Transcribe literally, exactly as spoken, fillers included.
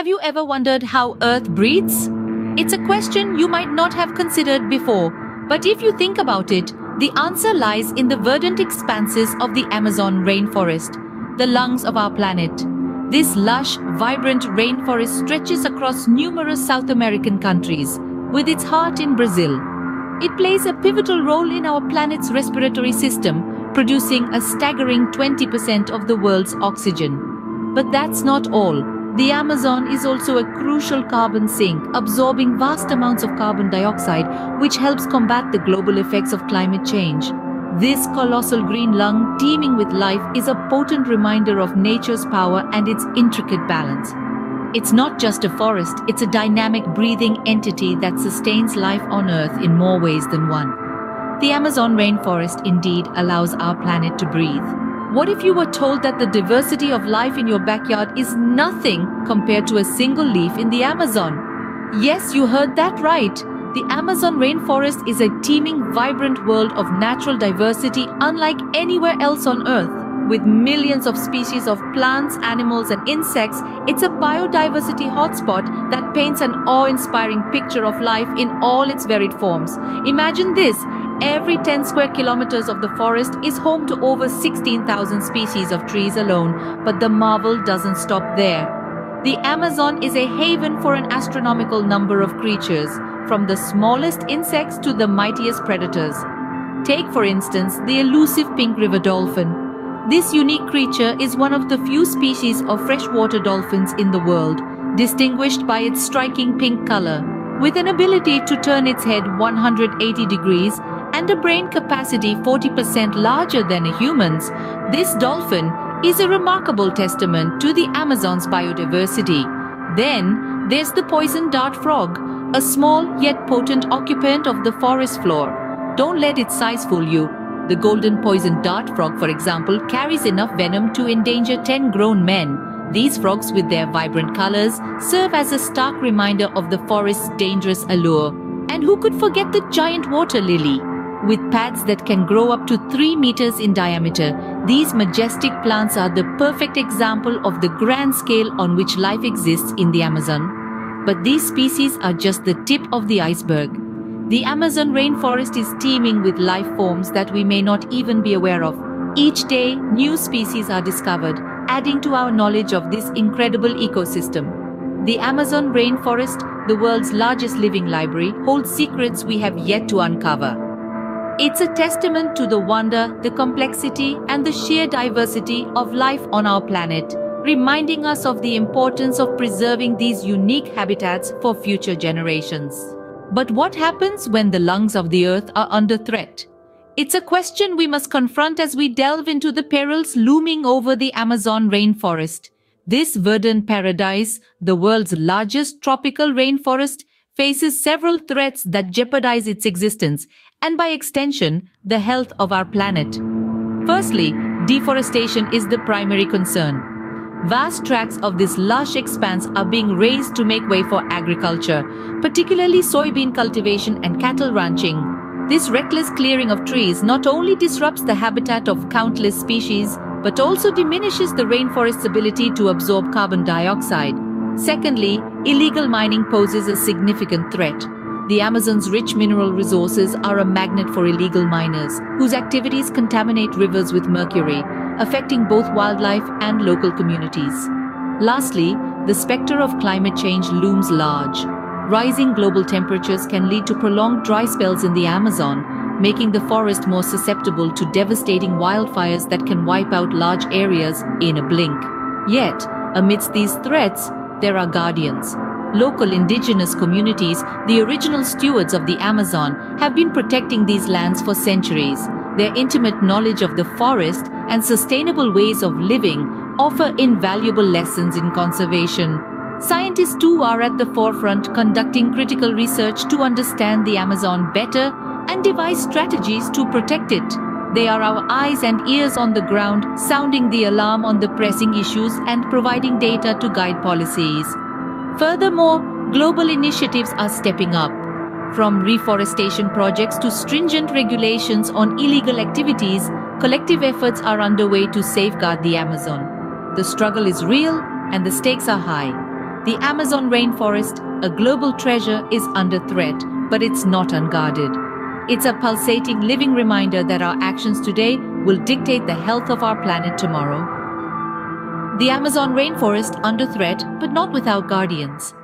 Have you ever wondered how Earth breathes? It's a question you might not have considered before, but if you think about it, the answer lies in the verdant expanses of the Amazon rainforest, the lungs of our planet. This lush, vibrant rainforest stretches across numerous South American countries, with its heart in Brazil. It plays a pivotal role in our planet's respiratory system, producing a staggering twenty percent of the world's oxygen. But that's not all. The Amazon is also a crucial carbon sink, absorbing vast amounts of carbon dioxide, which helps combat the global effects of climate change. This colossal green lung, teeming with life, is a potent reminder of nature's power and its intricate balance. It's not just a forest, it's a dynamic breathing entity that sustains life on Earth in more ways than one. The Amazon rainforest indeed allows our planet to breathe. What if you were told that the diversity of life in your backyard is nothing compared to a single leaf in the Amazon? Yes, you heard that right. The Amazon rainforest is a teeming, vibrant world of natural diversity unlike anywhere else on Earth. With millions of species of plants, animals, and insects, it's a biodiversity hotspot that paints an awe-inspiring picture of life in all its varied forms. Imagine this, every ten square kilometers of the forest is home to over sixteen thousand species of trees alone, but the marvel doesn't stop there. The Amazon is a haven for an astronomical number of creatures, from the smallest insects to the mightiest predators. Take, for instance, the elusive pink river dolphin. This unique creature is one of the few species of freshwater dolphins in the world, distinguished by its striking pink color. With an ability to turn its head one hundred eighty degrees and a brain capacity forty percent larger than a human's, this dolphin is a remarkable testament to the Amazon's biodiversity. Then, there's the poison dart frog, a small yet potent occupant of the forest floor. Don't let its size fool you. The golden poison dart frog, for example, carries enough venom to endanger ten grown men. These frogs, with their vibrant colors, serve as a stark reminder of the forest's dangerous allure. And who could forget the giant water lily? With pads that can grow up to three meters in diameter, these majestic plants are the perfect example of the grand scale on which life exists in the Amazon. But these species are just the tip of the iceberg. The Amazon rainforest is teeming with life forms that we may not even be aware of. Each day, new species are discovered, adding to our knowledge of this incredible ecosystem. The Amazon rainforest, the world's largest living library, holds secrets we have yet to uncover. It's a testament to the wonder, the complexity, and the sheer diversity of life on our planet, reminding us of the importance of preserving these unique habitats for future generations. But what happens when the lungs of the Earth are under threat? It's a question we must confront as we delve into the perils looming over the Amazon rainforest. This verdant paradise, the world's largest tropical rainforest, faces several threats that jeopardize its existence and, by extension, the health of our planet. Firstly, deforestation is the primary concern. Vast tracts of this lush expanse are being razed to make way for agriculture, particularly soybean cultivation and cattle ranching. This reckless clearing of trees not only disrupts the habitat of countless species, but also diminishes the rainforest's ability to absorb carbon dioxide. Secondly, illegal mining poses a significant threat. The Amazon's rich mineral resources are a magnet for illegal miners, whose activities contaminate rivers with mercury, affecting both wildlife and local communities. Lastly, the specter of climate change looms large. Rising global temperatures can lead to prolonged dry spells in the Amazon, making the forest more susceptible to devastating wildfires that can wipe out large areas in a blink. Yet, amidst these threats, there are guardians. Local indigenous communities, the original stewards of the Amazon, have been protecting these lands for centuries. Their intimate knowledge of the forest and sustainable ways of living offer invaluable lessons in conservation. Scientists too are at the forefront, conducting critical research to understand the Amazon better and devise strategies to protect it. They are our eyes and ears on the ground, sounding the alarm on the pressing issues and providing data to guide policies. Furthermore, global initiatives are stepping up. From reforestation projects to stringent regulations on illegal activities, collective efforts are underway to safeguard the Amazon. The struggle is real and the stakes are high. The Amazon rainforest, a global treasure, is under threat, but it's not unguarded. It's a pulsating living reminder that our actions today will dictate the health of our planet tomorrow. The Amazon rainforest under threat, but not without guardians.